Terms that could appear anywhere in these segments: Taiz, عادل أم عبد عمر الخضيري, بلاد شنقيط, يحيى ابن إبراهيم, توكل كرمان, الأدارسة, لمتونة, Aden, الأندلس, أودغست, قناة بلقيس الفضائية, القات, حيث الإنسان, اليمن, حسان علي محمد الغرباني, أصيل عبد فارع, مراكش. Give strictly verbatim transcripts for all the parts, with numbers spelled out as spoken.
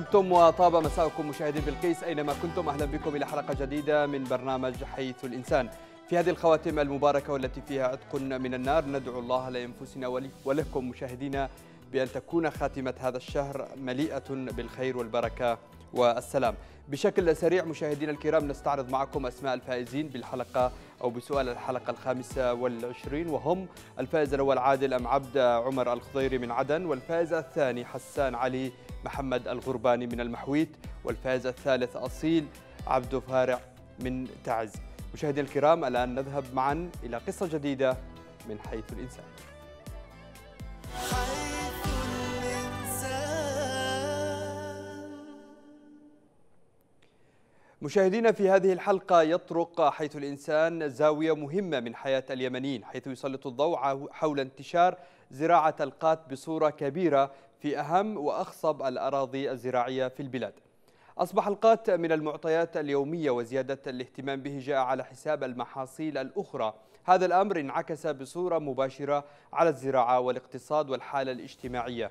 طبتم وطاب مساءكم مشاهدين بلقيس أينما كنتم، أهلا بكم إلى حلقة جديدة من برنامج حيث الإنسان. في هذه الخواتم المباركة والتي فيها عتق من النار ندعو الله لأنفسنا ولكم مشاهدينا بأن تكون خاتمة هذا الشهر مليئة بالخير والبركة والسلام. بشكل سريع مشاهدينا الكرام نستعرض معكم أسماء الفائزين بالحلقة أو بسؤال الحلقة الخامسة والعشرين، وهم الفائز الأول عادل أم عبد عمر الخضيري من عدن، والفائز الثاني حسان علي محمد الغرباني من المحويت، والفائز الثالث أصيل عبد فارع من تعز. مشاهدينا الكرام الآن نذهب معا إلى قصة جديدة من حيث الإنسان. مشاهدينا في هذه الحلقة يطرق حيث الإنسان زاوية مهمة من حياة اليمنيين، حيث يسلط الضوء حول انتشار زراعة القات بصورة كبيرة في أهم وأخصب الأراضي الزراعية في البلاد. أصبح القات من المعطيات اليومية وزيادة الاهتمام به جاء على حساب المحاصيل الأخرى. هذا الأمر انعكس بصورة مباشرة على الزراعة والاقتصاد والحالة الاجتماعية.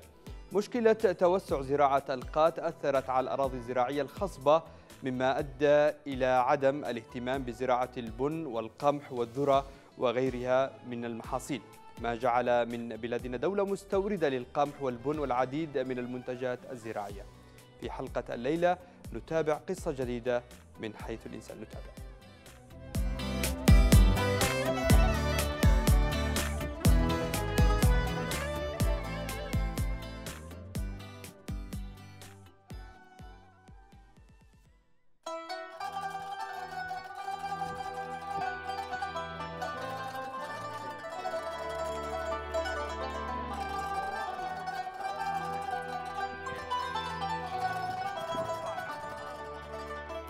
مشكلة توسع زراعة القات أثرت على الأراضي الزراعية الخصبة، مما أدى إلى عدم الاهتمام بزراعة البن والقمح والذرة وغيرها من المحاصيل، ما جعل من بلادنا دولة مستوردة للقمح والبن والعديد من المنتجات الزراعية. في حلقة الليلة نتابع قصة جديدة من حيث الإنسان، نتابع.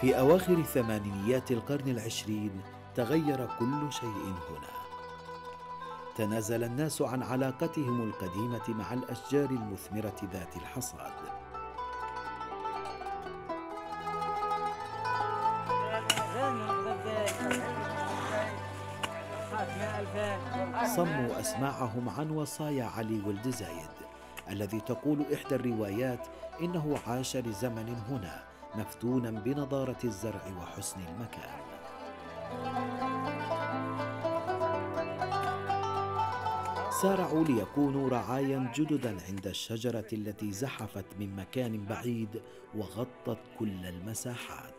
في أواخر ثمانينيات القرن العشرين تغير كل شيء هنا. تنازل الناس عن علاقتهم القديمة مع الأشجار المثمرة ذات الحصاد. صموا أسماعهم عن وصايا علي ولد زايد الذي تقول إحدى الروايات إنه عاش لزمن هنا مفتونا بنضارة الزرع وحسن المكان. سارعوا ليكونوا رعايا جددا عند الشجرة التي زحفت من مكان بعيد وغطت كل المساحات.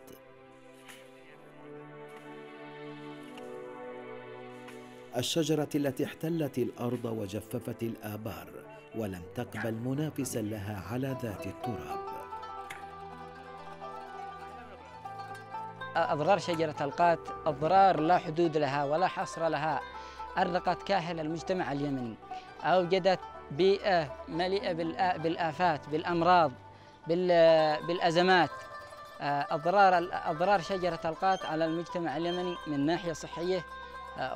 الشجرة التي احتلت الأرض وجففت الآبار ولم تقبل منافسا لها على ذات التراب. أضرار شجرة القات أضرار لا حدود لها ولا حصر لها. أرقت كاهل المجتمع اليمني، أوجدت بيئة مليئة بالآفات بالأمراض بالأزمات. أضرار أضرار شجرة القات على المجتمع اليمني من ناحية صحية،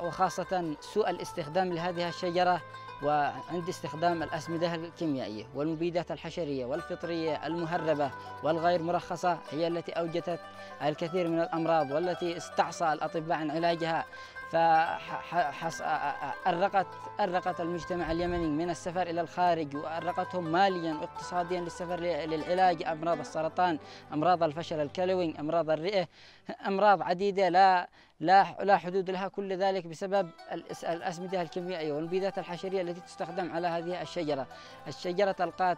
وخاصة سوء الاستخدام لهذه الشجرة وعند استخدام الأسمدة الكيميائية والمبيدات الحشرية والفطرية المهربة والغير مرخصة، هي التي أوجدت الكثير من الأمراض والتي استعصى الأطباء عن علاجها. فأرقت أرقت المجتمع اليمني من السفر إلى الخارج، وأرقتهم ماليا واقتصاديا للسفر للعلاج، أمراض السرطان، أمراض الفشل الكلوي، أمراض الرئة، أمراض عديدة لا لا لا حدود لها. كل ذلك بسبب الأسمدة الكيميائية والمبيدات الحشرية التي تستخدم على هذه الشجرة. الشجرة القات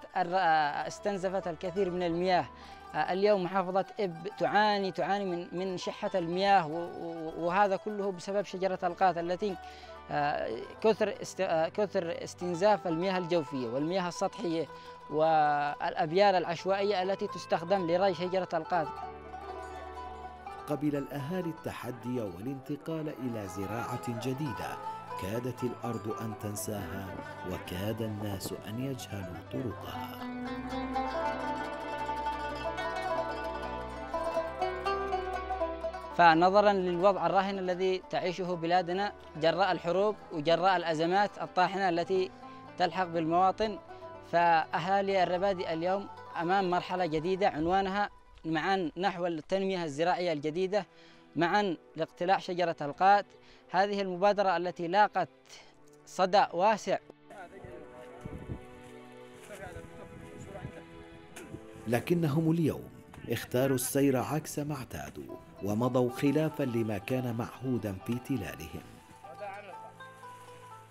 استنزفت الكثير من المياه. اليوم محافظة إب تعاني تعاني من من شحة المياه، وهذا كله بسبب شجرة القات التي كثر كثر استنزاف المياه الجوفية والمياه السطحية والأبيار العشوائية التي تستخدم لري شجرة القات. قبل الأهالي التحدي والانتقال إلى زراعة جديدة، كادت الأرض أن تنساها وكاد الناس أن يجهلوا طرقها. فنظرا للوضع الراهن الذي تعيشه بلادنا جراء الحروب وجراء الأزمات الطاحنة التي تلحق بالمواطن، فأهالي الربادي اليوم أمام مرحلة جديدة عنوانها معا نحو التنمية الزراعية الجديدة، معا لاقتلاع شجرة القات. هذه المبادرة التي لاقت صدى واسع لكنهم اليوم اختاروا السير عكس ما اعتادوا ومضوا خلافا لما كان معهودا في تلالهم.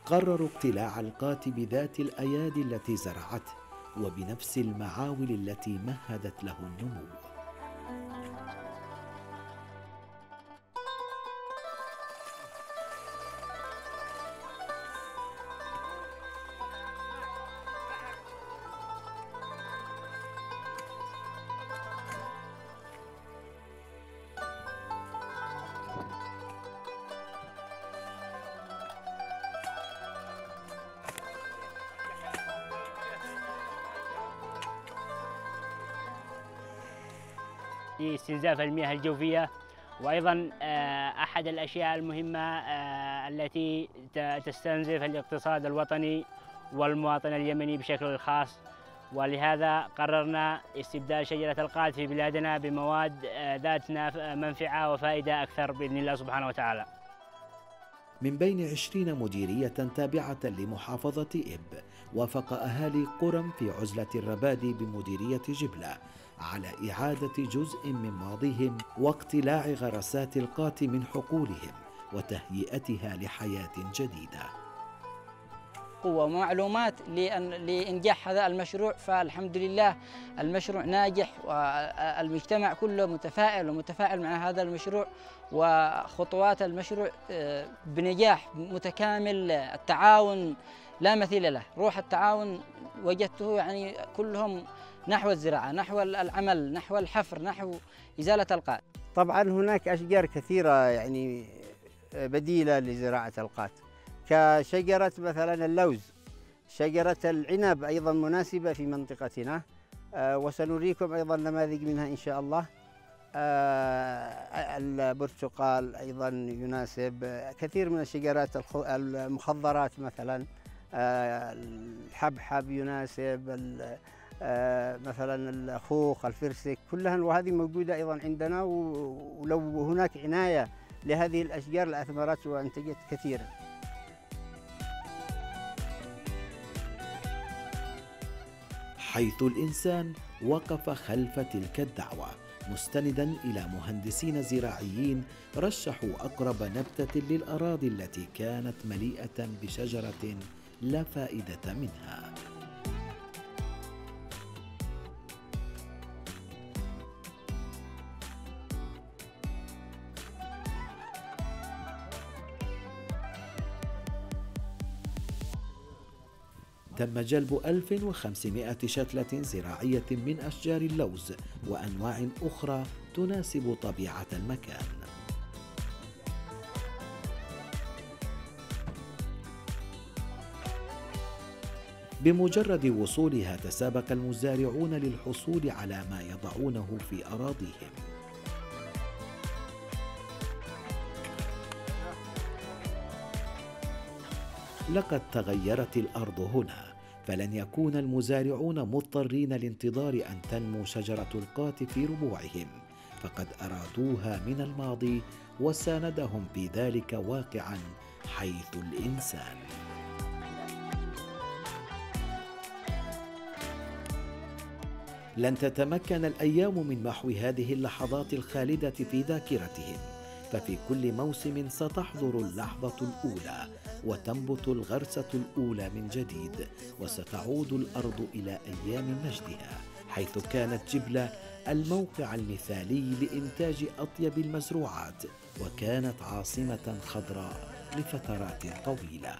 قرروا اقتلاع القات بذات الأيادي التي زرعته وبنفس المعاول التي مهدت له النمو. استنزاف المياه الجوفية، وأيضا أحد الأشياء المهمة التي تستنزف الاقتصاد الوطني والمواطن اليمني بشكل خاص، ولهذا قررنا استبدال شجرة القات في بلادنا بمواد ذات منفعة وفائدة أكثر بإذن الله سبحانه وتعالى. من بين عشرين مديرية تابعة لمحافظة إب، وافق أهالي قرم في عزلة الربادي بمديرية جبلة على إعادة جزء من ماضيهم واقتلاع غرسات القات من حقولهم وتهيئتها لحياة جديدة. قوة معلومات لإنجاح هذا المشروع، فالحمد لله المشروع ناجح والمجتمع كله متفائل ومتفاعل مع هذا المشروع، وخطوات المشروع بنجاح متكامل. التعاون لا مثيل له، روح التعاون وجدته يعني كلهم نحو الزراعة، نحو العمل، نحو الحفر، نحو إزالة القات. طبعا هناك أشجار كثيرة يعني بديلة لزراعة القات، كشجرة مثلا اللوز، شجرة العنب أيضا مناسبة في منطقتنا، وسنريكم أيضا نماذج منها إن شاء الله. البرتقال أيضا يناسب، كثير من الشجرات المخضرات مثلا، الحبحب يناسب، مثلا الخوخ، الفرسك، كلها وهذه موجودة أيضا عندنا، ولو هناك عناية لهذه الأشجار لأثمرت وأنتجت كثيرا. حيث الإنسان وقف خلف تلك الدعوة مستندا إلى مهندسين زراعيين رشحوا أقرب نبتة للأراضي التي كانت مليئة بشجرة لا فائدة منها. تم جلب ألف وخمسمائة شتلة زراعية من أشجار اللوز وأنواع أخرى تناسب طبيعة المكان. بمجرد وصولها تسابق المزارعون للحصول على ما يضعونه في أراضيهم. لقد تغيرت الأرض هنا، فلن يكون المزارعون مضطرين لانتظار أن تنمو شجرة القات في ربوعهم، فقد أرادوها من الماضي وساندهم في ذلك واقعا حيث الإنسان. لن تتمكن الأيام من محو هذه اللحظات الخالدة في ذاكرتهم، ففي كل موسم ستحضر اللحظة الأولى وتنبت الغرسة الأولى من جديد، وستعود الأرض إلى أيام مجدها، حيث كانت جبلة الموقع المثالي لإنتاج أطيب المزروعات، وكانت عاصمة خضراء لفترات طويلة.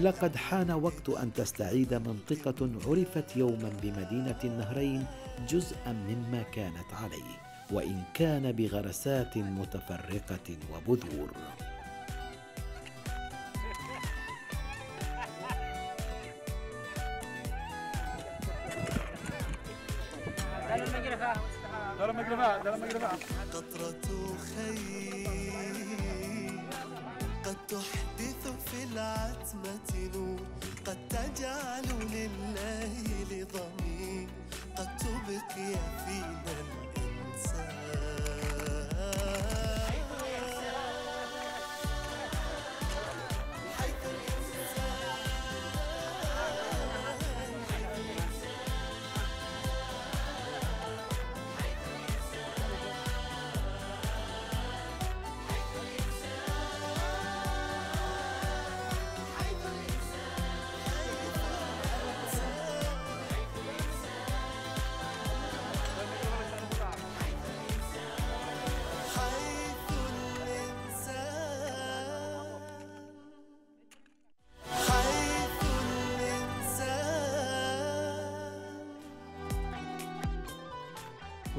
لقد حان وقت أن تستعيد منطقة عرفت يوما بمدينة النهرين جزءا مما كانت عليه، وإن كان بغرسات متفرقة وبذور. قطرة خير قد تحدث في العتمة نور، قد تجعل لليل ضمير، قد تبقي فينا الإنسان.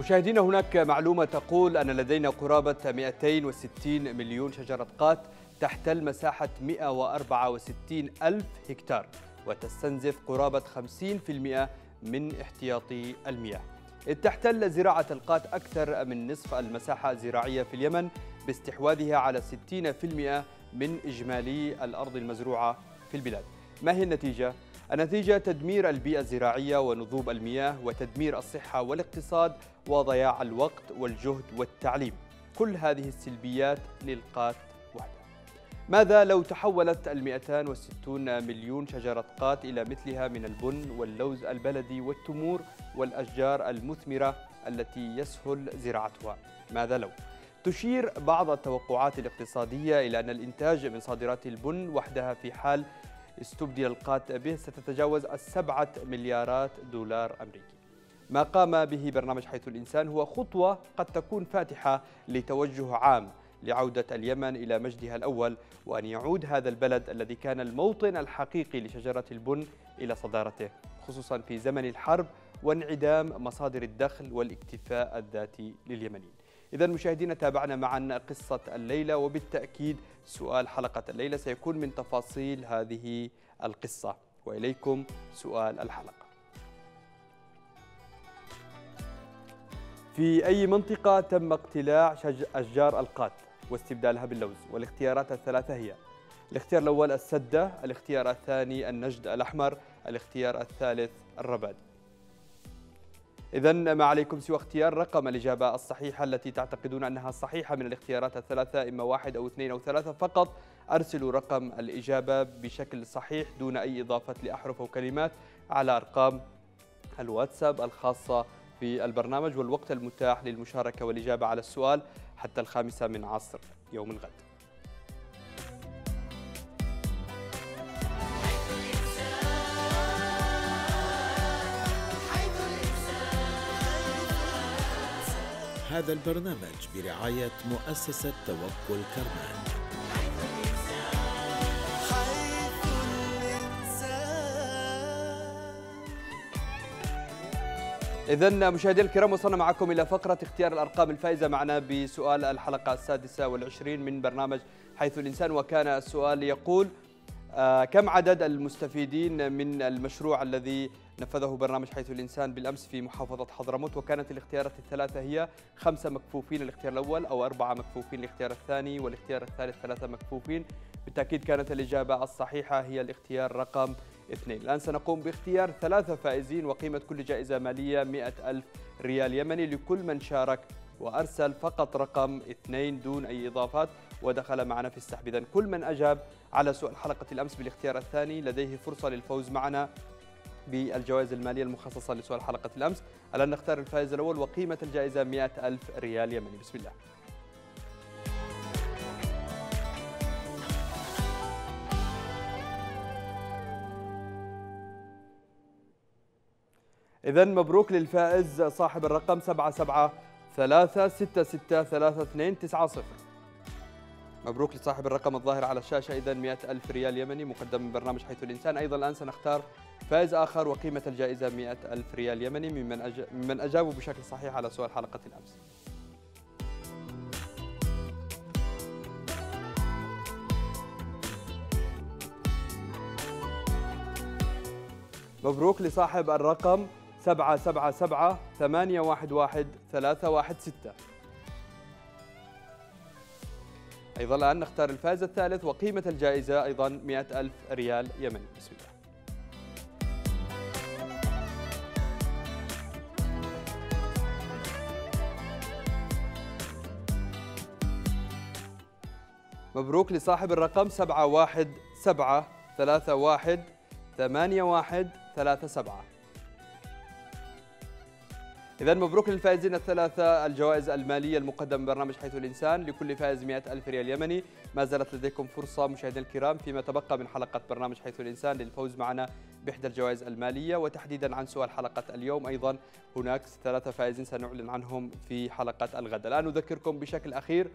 مشاهدينا، هناك معلومة تقول أن لدينا قرابة مئتين وستين مليون شجرة قات تحتل مساحة مئة وأربعة وستين ألف هكتار وتستنزف قرابة خمسين بالمئة من احتياطي المياه. إذ تحتل زراعة القات أكثر من نصف المساحة الزراعية في اليمن باستحواذها على ستين بالمئة من إجمالي الأرض المزروعة في البلاد. ما هي النتيجة؟ النتيجة تدمير البيئة الزراعية ونضوب المياه وتدمير الصحة والاقتصاد وضياع الوقت والجهد والتعليم. كل هذه السلبيات للقات وحدها. ماذا لو تحولت ال مئتين وستين مليون شجرة قات إلى مثلها من البن واللوز البلدي والتمور والأشجار المثمرة التي يسهل زراعتها؟ ماذا لو؟ تشير بعض التوقعات الاقتصادية إلى أن الإنتاج من صادرات البن وحدها في حال استبدل القات به ستتجاوز السبعة مليارات دولار أمريكي. ما قام به برنامج حيث الإنسان هو خطوة قد تكون فاتحة لتوجه عام لعودة اليمن إلى مجدها الأول، وأن يعود هذا البلد الذي كان الموطن الحقيقي لشجرة البن إلى صدارته، خصوصا في زمن الحرب وانعدام مصادر الدخل والاكتفاء الذاتي لليمنيين. إذا مشاهدينا، تابعنا معا قصة الليلة، وبالتأكيد سؤال حلقة الليلة سيكون من تفاصيل هذه القصة. وإليكم سؤال الحلقة: في أي منطقة تم اقتلاع أشجار القات واستبدالها باللوز؟ والاختيارات الثلاثة هي: الاختيار الأول السدة، الاختيار الثاني النجد الأحمر، الاختيار الثالث الرباد. إذا ما عليكم سوى اختيار رقم الإجابة الصحيحة التي تعتقدون أنها الصحيحة من الاختيارات الثلاثة، إما واحد أو اثنين أو ثلاثة فقط. أرسلوا رقم الإجابة بشكل صحيح دون أي إضافة لأحرف أو كلمات على أرقام الواتساب الخاصة بالبرنامج، والوقت المتاح للمشاركة والإجابة على السؤال حتى الخامسة من عصر يوم الغد. هذا البرنامج برعاية مؤسسة توكل كرمان. إذا مشاهدينا الكرام، وصلنا معكم إلى فقرة اختيار الأرقام الفائزة معنا بسؤال الحلقة السادسة والعشرين من برنامج حيث الإنسان. وكان السؤال يقول: كم عدد المستفيدين من المشروع الذي نفذه برنامج حيث الإنسان بالأمس في محافظة حضرموت؟ وكانت الاختيارات الثلاثة هي: خمسة مكفوفين الاختيار الأول، أو أربعة مكفوفين الاختيار الثاني، والاختيار الثالث ثلاثة مكفوفين. بالتأكيد كانت الإجابة الصحيحة هي الاختيار رقم اثنين. الآن سنقوم باختيار ثلاثة فائزين، وقيمة كل جائزة مالية مئة ألف ريال يمني لكل من شارك وأرسل فقط رقم اثنين دون أي إضافات ودخل معنا في السحب. إذن كل من أجاب على سؤال حلقة الأمس بالاختيار الثاني لديه فرصة للفوز معنا بالجوائز المالية المخصصة لسؤال حلقة الأمس. الآن نختار الفائز الأول وقيمة الجائزة مئة ألف ريال يمني. بسم الله. إذن مبروك للفائز صاحب الرقم سبعة سبعة ثلاثة ستة ستة ثلاثة اثنين تسعة صفر. مبروك لصاحب الرقم الظاهر على الشاشة. إذن مئة ألف ريال يمني مقدم من برنامج حيث الإنسان. أيضا الآن سنختار فائز آخر وقيمة الجائزة مئة ألف ريال يمني ممن أج... ممن أجابوا بشكل صحيح على سؤال حلقة الأمس. مبروك لصاحب الرقم سبعة سبعة سبعة ثمانية واحد واحد ثلاثة واحد ستة. أيضا الآن نختار الفائز الثالث وقيمة الجائزة أيضا مئة ألف ريال يمني. بسم الله. مبروك لصاحب الرقم سبعة واحد سبعة ثلاثة واحد ثمانية واحد ثلاثة سبعة. إذن مبروك للفائزين الثلاثة الجوائز المالية المقدمة من برنامج حيث الإنسان، لكل فائز مئة ألف ريال يمني. ما زالت لديكم فرصة مشاهدينا الكرام فيما تبقى من حلقة برنامج حيث الإنسان للفوز معنا بإحدى الجوائز المالية، وتحديدا عن سؤال حلقة اليوم. أيضا هناك ثلاثة فائزين سنعلن عنهم في حلقة الغد. الآن نذكركم بشكل أخير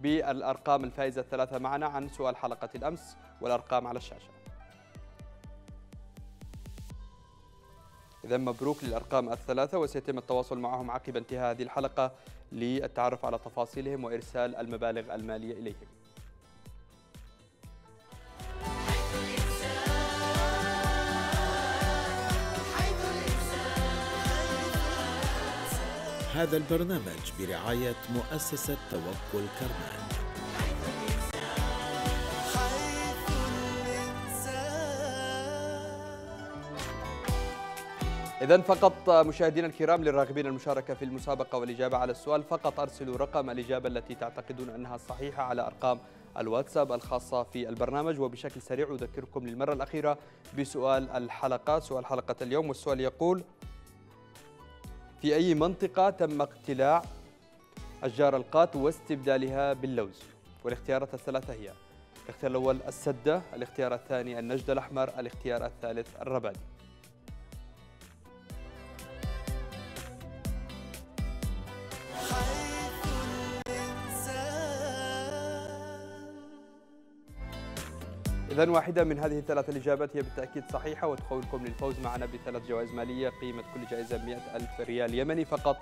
بالأرقام الفائزة الثلاثة معنا عن سؤال حلقة الأمس والأرقام على الشاشة. إذا مبروك للأرقام الثلاثة، وسيتم التواصل معهم عقب انتهاء هذه الحلقة للتعرف على تفاصيلهم وإرسال المبالغ المالية إليهم. هذا البرنامج برعاية مؤسسة توكل كرمان. إذن فقط مشاهدينا الكرام، للراغبين المشاركة في المسابقة والإجابة على السؤال فقط أرسلوا رقم الإجابة التي تعتقدون أنها صحيحة على أرقام الواتساب الخاصة في البرنامج. وبشكل سريع أذكركم للمرة الأخيرة بسؤال الحلقة، سؤال حلقة اليوم، والسؤال يقول: في أي منطقة تم اقتلاع أشجار القات واستبدالها باللوز؟ والاختيارات الثلاثة هي: الاختيار الأول السدة، الاختيار الثاني النجد الأحمر، الاختيار الثالث الربادي. إذن واحدة من هذه الثلاث الإجابات هي بالتأكيد صحيحة، وتخولكم للفوز معنا بثلاث جوائز مالية قيمة كل جائزة مئة ألف ريال يمني فقط.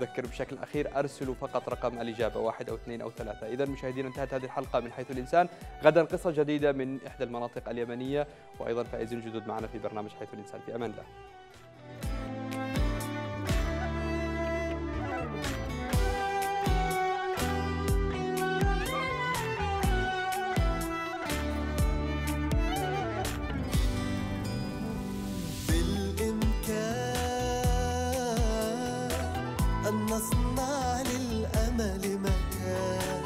أذكر بشكل أخير أرسلوا فقط رقم الإجابة، واحد أو اثنين أو ثلاثة. إذن مشاهدين، انتهت هذه الحلقة من حيث الإنسان. غدا قصة جديدة من إحدى المناطق اليمنية، وأيضا فائزين جدد معنا في برنامج حيث الإنسان. في أمان الله. نصنع للأمل مكان،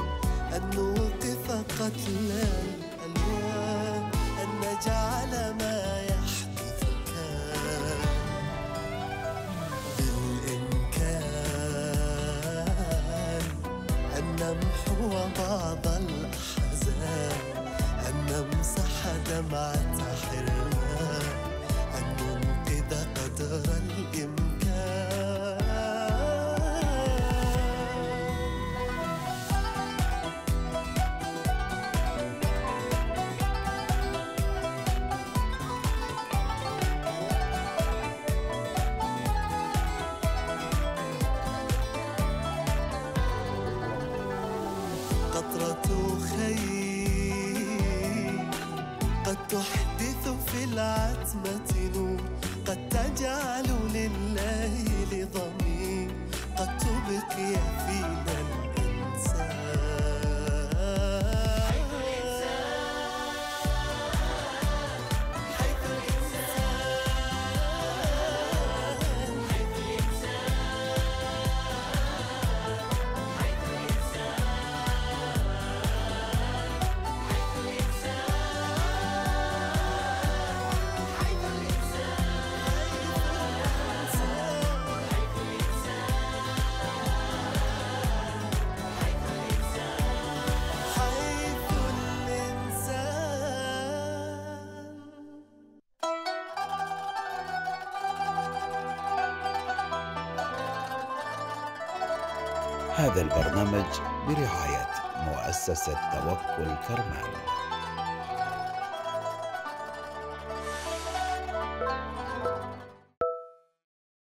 أن نوقف قتل الألوان، أن نجعل ما يحدث كان بالإمكان، أن نمحو بعض الأحزان، أن نمسح دمعة حرمان، أن ننقذ قدر الإمكان. قد تجعل لليل ضمير، قد تبقي فينا الإنسان. حيث الإنسان، حيث الإنسان، حيث الإنسان، حيث الإنسان، حيث الإنسان. هذا البرنامج برعاية مؤسسة توكل كرمان.